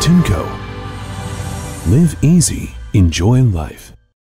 Tineco. Live easy, enjoy life.